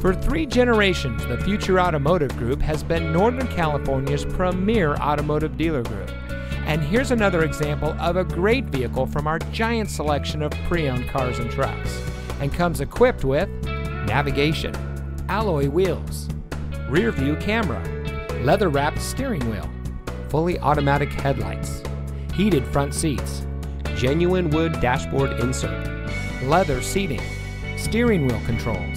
For 3 generations, the Future Automotive Group has been Northern California's premier automotive dealer group. And here's another example of a great vehicle from our giant selection of pre-owned cars and trucks, and comes equipped with navigation, alloy wheels, rear view camera, leather-wrapped steering wheel, fully automatic headlights, heated front seats, genuine wood dashboard insert, leather seating, steering wheel controls,